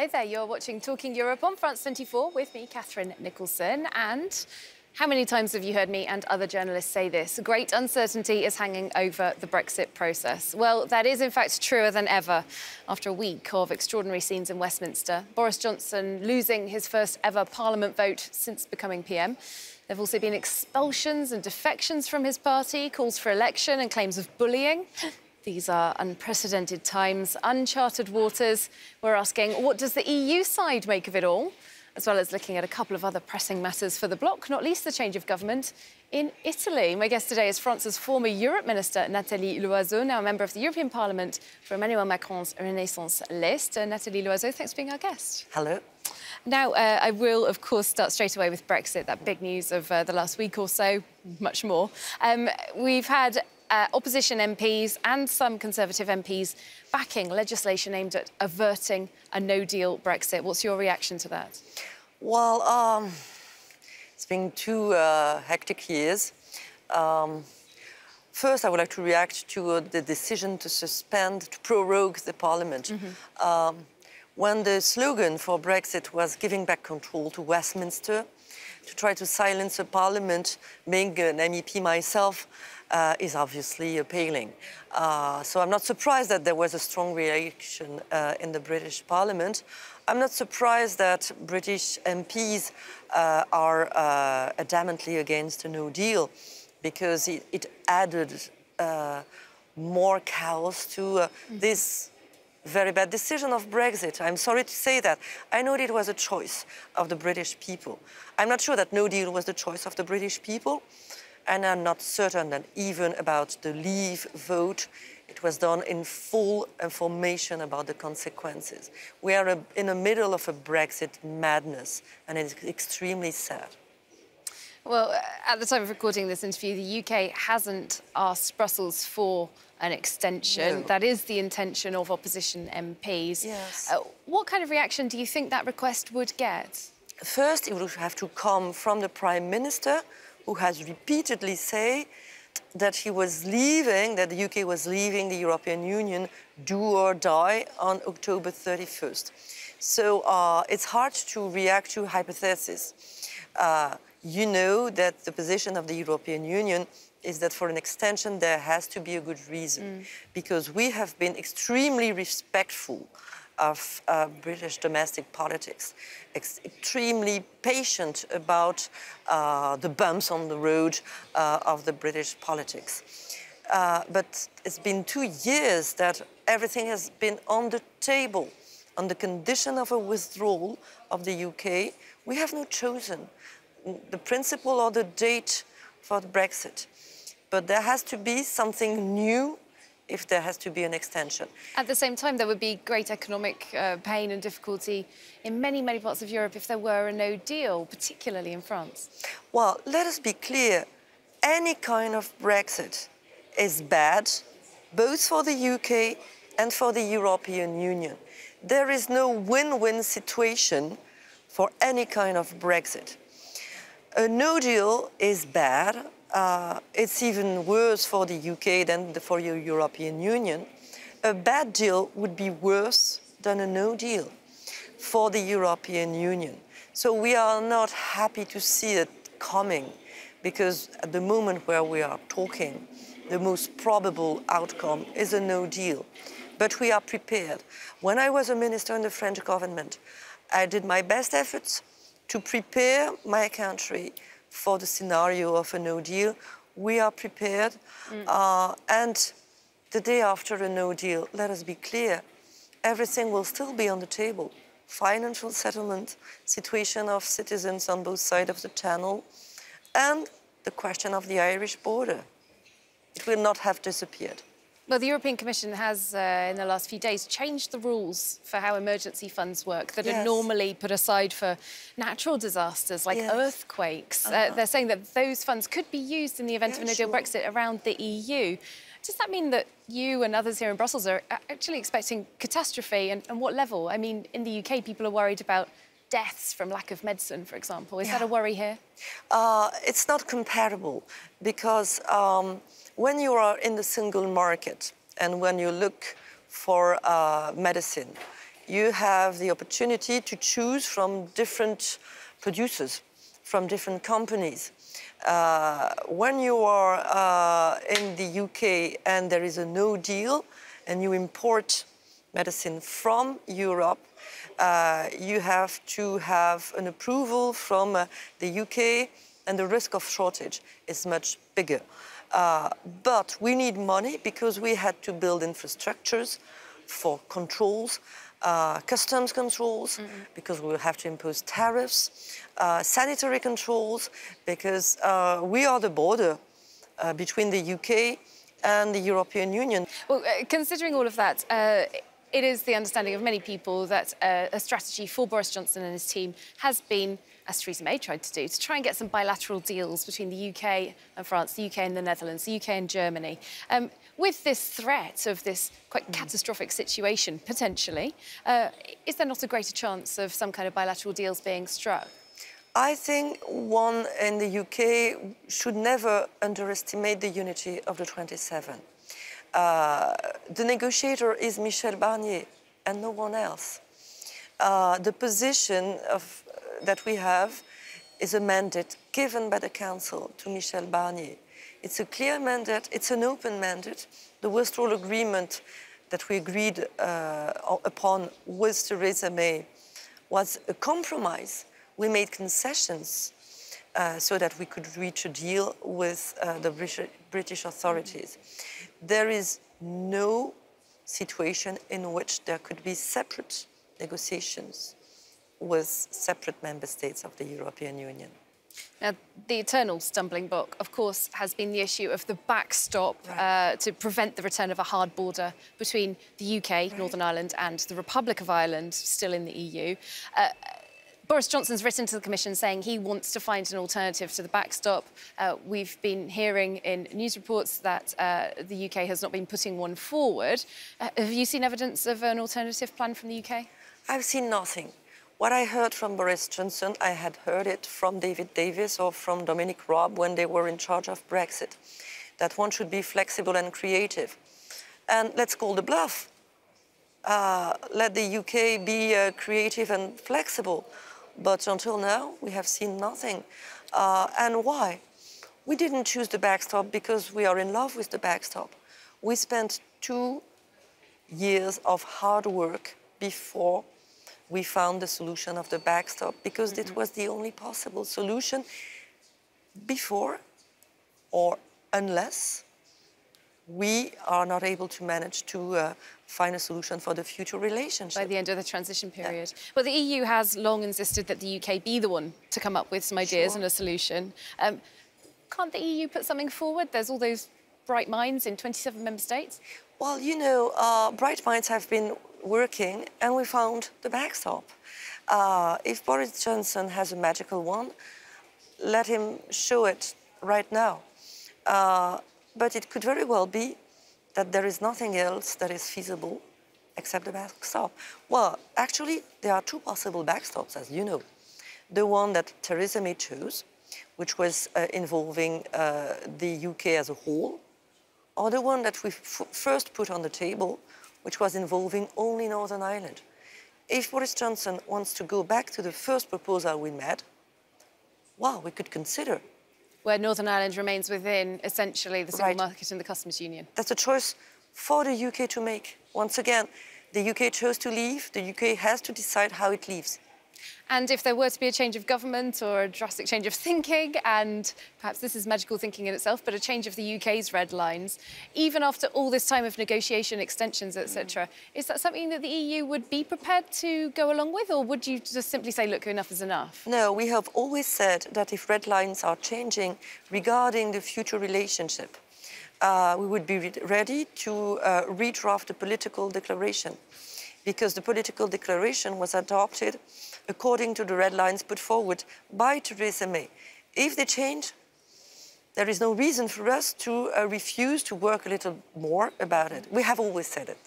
Hello there, you're watching Talking Europe on France 24 with me, Catherine Nicholson. And how many times have you heard me and other journalists say this? Great uncertainty is hanging over the Brexit process. Well, that is in fact truer than ever. After a week of extraordinary scenes in Westminster, Boris Johnson losing his first ever parliament vote since becoming PM. There have also been expulsions and defections from his party, calls for election and claims of bullying. These are unprecedented times, uncharted waters. We're asking, what does the EU side make of it all? As well as looking at a couple of other pressing matters for the bloc, not least the change of government in Italy. My guest today is France's former Europe Minister, Nathalie Loiseau, now a member of the European Parliament for Emmanuel Macron's Renaissance list. Nathalie Loiseau, thanks for being our guest. Hello. Now, I will, of course, start straight away with Brexit, that big news of the last week or so, much more. We've had opposition MPs and some Conservative MPs backing legislation aimed at averting a no-deal Brexit. What's your reaction to that? Well, it's been two hectic years. First, I would like to react to the decision to suspend, to prorogue the Parliament. Mm-hmm. When the slogan for Brexit was giving back control to Westminster, to try to silence a Parliament, being an MEP myself, is obviously appalling. So I'm not surprised that there was a strong reaction in the British Parliament. I'm not surprised that British MPs are adamantly against a no deal, because it added more chaos to this very bad decision of Brexit. I'm sorry to say that. I know it was a choice of the British people. I'm not sure that no deal was the choice of the British people. And I'm not certain that even about the leave vote, it was done in full information about the consequences. We are in the middle of a Brexit madness, and it's extremely sad. Well, at the time of recording this interview, the UK hasn't asked Brussels for an extension. No. That is the intention of opposition MPs. Yes. What kind of reaction do you think that request would get? First, it would have to come from the Prime Minister, who has repeatedly said that he was leaving, that the UK was leaving the European Union, do or die, on October 31st. So it's hard to react to hypotheses. You know that the position of the European Union is that for an extension there has to be a good reason, because we have been extremely respectful of British domestic politics, extremely patient about the bumps on the road of the British politics. But it's been 2 years that everything has been on the table. On the condition of a withdrawal of the UK, we have not chosen the principle or the date for the Brexit. But there has to be something new if there has to be an extension. At the same time, there would be great economic pain and difficulty in many, many parts of Europe if there were a no deal, particularly in France. Well, let us be clear. Any kind of Brexit is bad, both for the UK and for the European Union. There is no win-win situation for any kind of Brexit. A no deal is bad. It's even worse for the UK than for the European Union. A bad deal would be worse than a no deal for the European Union. So we are not happy to see it coming, because at the moment where we are talking, the most probable outcome is a no deal. But we are prepared. When I was a minister in the French government, I did my best efforts to prepare my country for the scenario of a no deal. We are prepared. And the day after a no deal, let us be clear, everything will still be on the table. Financial settlement, situation of citizens on both sides of the channel, and the question of the Irish border. It will not have disappeared. Well, the European Commission has, in the last few days, changed the rules for how emergency funds work that are normally put aside for natural disasters, like earthquakes. They're saying that those funds could be used in the event of a no-deal Brexit around the EU. Does that mean that you and others here in Brussels are actually expecting catastrophe, and what level? I mean, in the UK, people are worried about deaths from lack of medicine, for example. Is that a worry here? It's not comparable, because when you are in the single market and when you look for medicine, you have the opportunity to choose from different producers, from different companies. When you are in the UK and there is a no deal and you import medicine from Europe, you have to have an approval from the UK, and the risk of shortage is much bigger. But we need money because we had to build infrastructures for controls, customs controls, because we will have to impose tariffs, sanitary controls, because we are the border between the UK and the European Union. Well, considering all of that, it is the understanding of many people that a strategy for Boris Johnson and his team has been, as Theresa May tried to do, to try and get some bilateral deals between the UK and France, the UK and the Netherlands, the UK and Germany. With this threat of this quite catastrophic situation, potentially, is there not a greater chance of some kind of bilateral deals being struck? I think one in the UK should never underestimate the unity of the 27. The negotiator is Michel Barnier and no one else. The position of, that we have is a mandate given by the Council to Michel Barnier. It's a clear mandate, it's an open mandate. The withdrawal agreement that we agreed upon with Theresa May was a compromise. We made concessions so that we could reach a deal with the British authorities. There is no situation in which there could be separate negotiations with separate member states of the European Union. Now, the eternal stumbling block, of course, has been the issue of the backstop to prevent the return of a hard border between the UK, Northern Ireland, and the Republic of Ireland, still in the EU. Boris Johnson's written to the Commission saying he wants to find an alternative to the backstop. We've been hearing in news reports that the UK has not been putting one forward. Have you seen evidence of an alternative plan from the UK? I've seen nothing. What I heard from Boris Johnson, I had heard it from David Davis or from Dominic Raab when they were in charge of Brexit, that one should be flexible and creative. And let's call the bluff. Let the UK be creative and flexible. But until now, we have seen nothing. And why? We didn't choose the backstop because we are in love with the backstop. We spent 2 years of hard work before we found the solution of the backstop because it was the only possible solution before or unless we are not able to manage to find a solution for the future relationship. By the end of the transition period. Yeah. Well, the EU has long insisted that the UK be the one to come up with some ideas and a solution. Can't the EU put something forward? There's all those bright minds in 27 member states. Well, you know, bright minds have been working and we found the backstop. If Boris Johnson has a magical one, let him show it right now. But it could very well be that there is nothing else that is feasible except the backstop. Well, actually, there are two possible backstops, as you know. The one that Theresa May chose, which was involving the UK as a whole, or the one that we first put on the table, which was involving only Northern Ireland. If Boris Johnson wants to go back to the first proposal we made, well, we could consider. Where Northern Ireland remains within, essentially, the single market and the customs union. That's a choice for the UK to make. Once again, the UK chose to leave. The UK has to decide how it leaves. And if there were to be a change of government or a drastic change of thinking, and perhaps this is magical thinking in itself, but a change of the UK's red lines, even after all this time of negotiation, extensions, etc., is that something that the EU would be prepared to go along with, or would you just simply say, look, enough is enough? No, we have always said that if red lines are changing regarding the future relationship, we would be ready to redraft the political declaration, because the political declaration was adopted according to the red lines put forward by Theresa May. If they change, there is no reason for us to refuse to work a little more about it. We have always said it.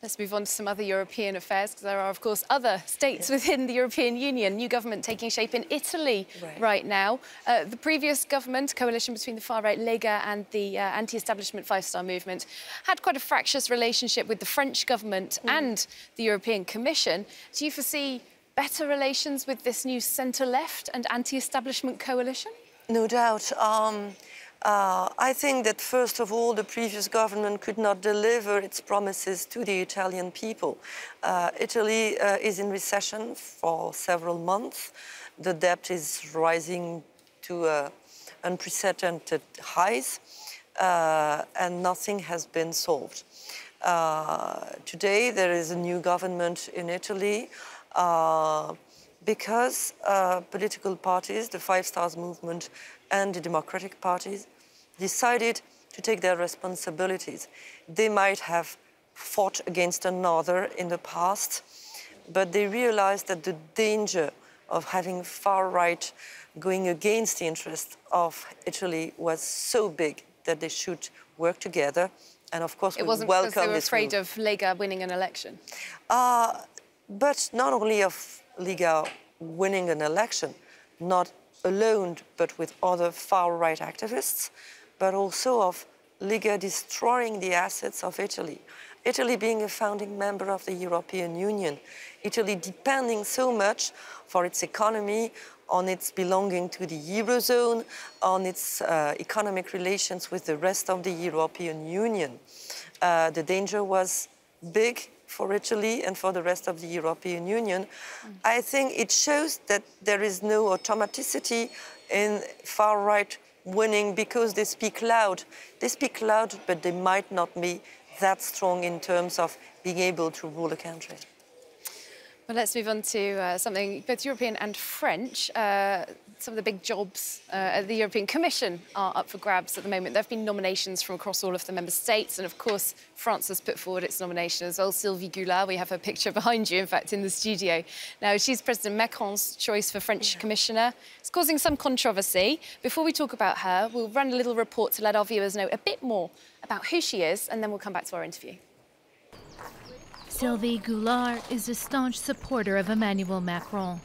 Let's move on to some other European affairs, because there are, of course, other states within the European Union. New government taking shape in Italy right now. The previous government, coalition between the far-right Lega and the anti-establishment Five-Star Movement, had quite a fractious relationship with the French government and the European Commission. Do you foresee better relations with this new centre-left and anti-establishment coalition? No doubt. I think that, first of all, the previous government could not deliver its promises to the Italian people. Italy is in recession for several months. The debt is rising to unprecedented highs, and nothing has been solved. Today, there is a new government in Italy because political parties, the Five-Star Movement and the Democratic parties, decided to take their responsibilities. They might have fought against another in the past, but they realized that the danger of having far-right going against the interests of Italy was so big that they should work together. And, of course, we welcome this move. It wasn't because they were afraid of Lega winning an election? But not only of Lega winning an election, not alone, but with other far-right activists, but also of Lega destroying the assets of Italy. Italy being a founding member of the European Union, Italy depending so much for its economy on its belonging to the Eurozone, on its economic relations with the rest of the European Union. The danger was big for Italy and for the rest of the European Union. I think it shows that there is no automaticity in far-right winning because they speak loud. They speak loud, but they might not be that strong in terms of being able to rule a country. Well, let's move on to something both European and French. Some of the big jobs at the European Commission are up for grabs at the moment. There have been nominations from across all of the member states, and, of course, France has put forward its nomination as well. Sylvie Goulard, we have her picture behind you, in fact, in the studio. Now, she's President Macron's choice for French Commissioner. It's causing some controversy. Before we talk about her, we'll run a little report to let our viewers know a bit more about who she is, and then we'll come back to our interview. Sylvie Goulard is a staunch supporter of Emmanuel Macron.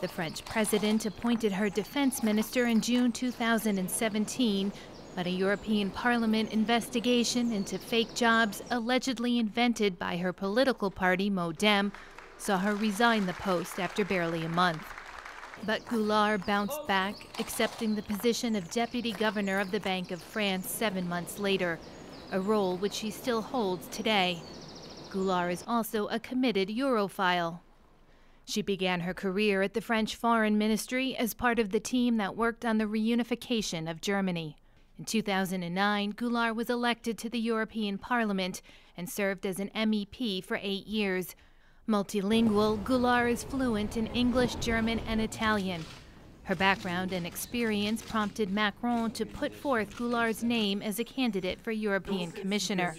The French president appointed her defense minister in June 2017, but a European Parliament investigation into fake jobs allegedly invented by her political party, Modem, saw her resign the post after barely a month. But Goulard bounced back, accepting the position of deputy governor of the Bank of France 7 months later, a role which she still holds today. Goulard is also a committed Europhile. She began her career at the French Foreign Ministry as part of the team that worked on the reunification of Germany. In 2009, Goulard was elected to the European Parliament and served as an MEP for 8 years. Multilingual, Goulard is fluent in English, German, and Italian. Her background and experience prompted Macron to put forth Goulard's name as a candidate for European Commissioner.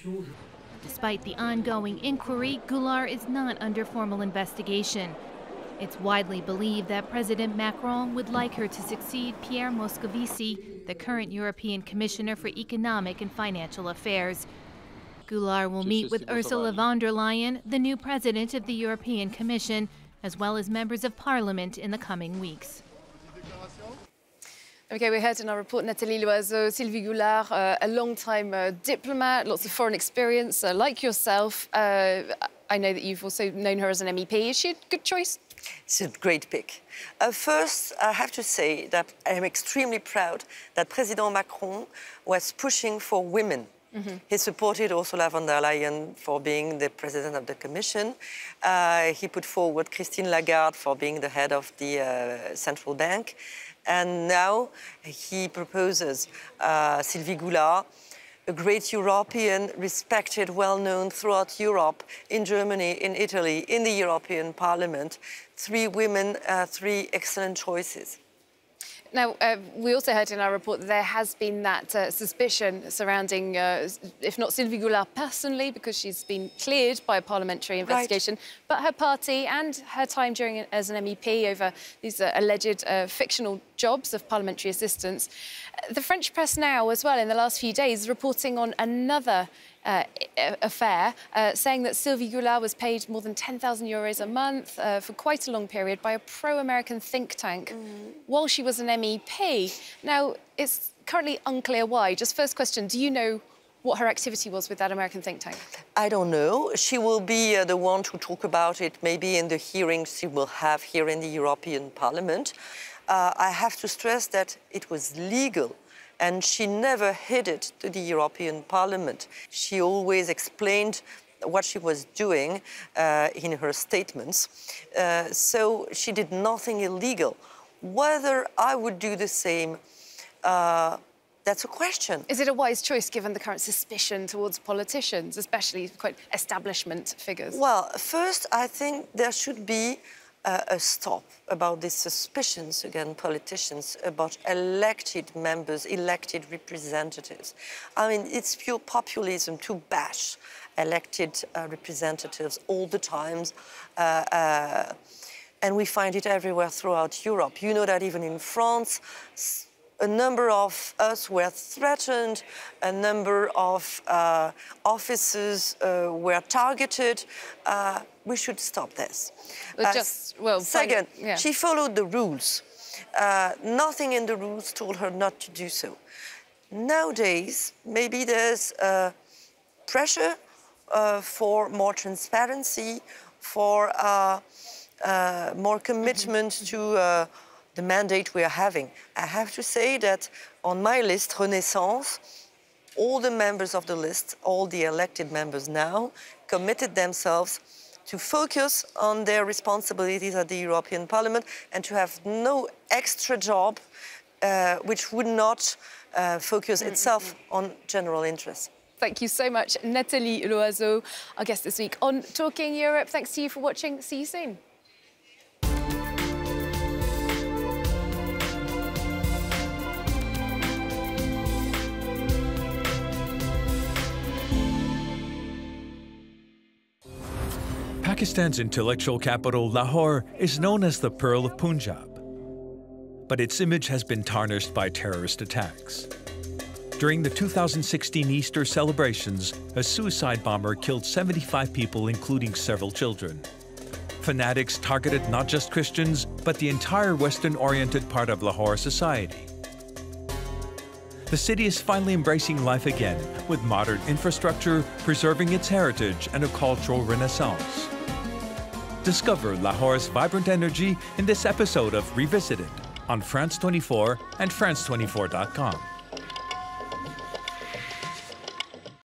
Despite the ongoing inquiry, Goulard is not under formal investigation. It's widely believed that President Macron would like her to succeed Pierre Moscovici, the current European Commissioner for Economic and Financial Affairs. Goulard will meet with Ursula von der Leyen, the new president of the European Commission, as well as members of Parliament in the coming weeks. OK, we heard in our report Nathalie Loiseau, Sylvie Goulard, a long-time diplomat, lots of foreign experience, like yourself. I know that you've also known her as an MEP. Is she a good choice? It's a great pick. First, I have to say that I am extremely proud that President Macron was pushing for women. He supported Ursula von der Leyen for being the president of the Commission. He put forward Christine Lagarde for being the head of the Central Bank. And now he proposes Sylvie Goulard, a great European, respected, well-known throughout Europe, in Germany, in Italy, in the European Parliament. 3 women, 3 excellent choices. Now, we also heard in our report that there has been that suspicion surrounding, if not Sylvie Goulard personally, because she's been cleared by a parliamentary investigation, but her party and her time as an MEP over these alleged fictional jobs of parliamentary assistants. The French press now, as well, in the last few days, is reporting on another affair, saying that Sylvie Goulard was paid more than €10,000 a month for quite a long period by a pro-American think tank while she was an MEP. Now, it's currently unclear why. Just first question, do you know what her activity was with that American think tank? I don't know. She will be the one to talk about it, maybe in the hearings she will have here in the European Parliament. I have to stress that it was legal, and she never hid it to the European Parliament. She always explained what she was doing in her statements. So she did nothing illegal. Whether I would do the same, that's a question. Is it a wise choice, given the current suspicion towards politicians, especially quite establishment figures? Well, first, I think there should be a stop about these suspicions, again, politicians, about elected members, elected representatives. I mean, it's pure populism to bash elected representatives all the time. And we find it everywhere throughout Europe. You know that even in France, a number of us were threatened, a number of offices were targeted. We should stop this. Second, she followed the rules. Nothing in the rules told her not to do so. Nowadays, maybe there's pressure for more transparency, for more commitment to the mandate we are having. I have to say that on my list, Renaissance, all the members of the list, all the elected members now, committed themselves to focus on their responsibilities at the European Parliament and to have no extra job which would not focus itself on general interests. Thank you so much, Nathalie Loiseau, our guest this week on Talking Europe. Thanks to you for watching. See you soon. Pakistan's intellectual capital, Lahore, is known as the Pearl of Punjab. But its image has been tarnished by terrorist attacks. During the 2016 Easter celebrations, a suicide bomber killed 75 people, including several children. Fanatics targeted not just Christians, but the entire Western-oriented part of Lahore society. The city is finally embracing life again, with modern infrastructure, preserving its heritage and a cultural renaissance. Discover Lahore's vibrant energy in this episode of Revisited on France 24 and France24.com.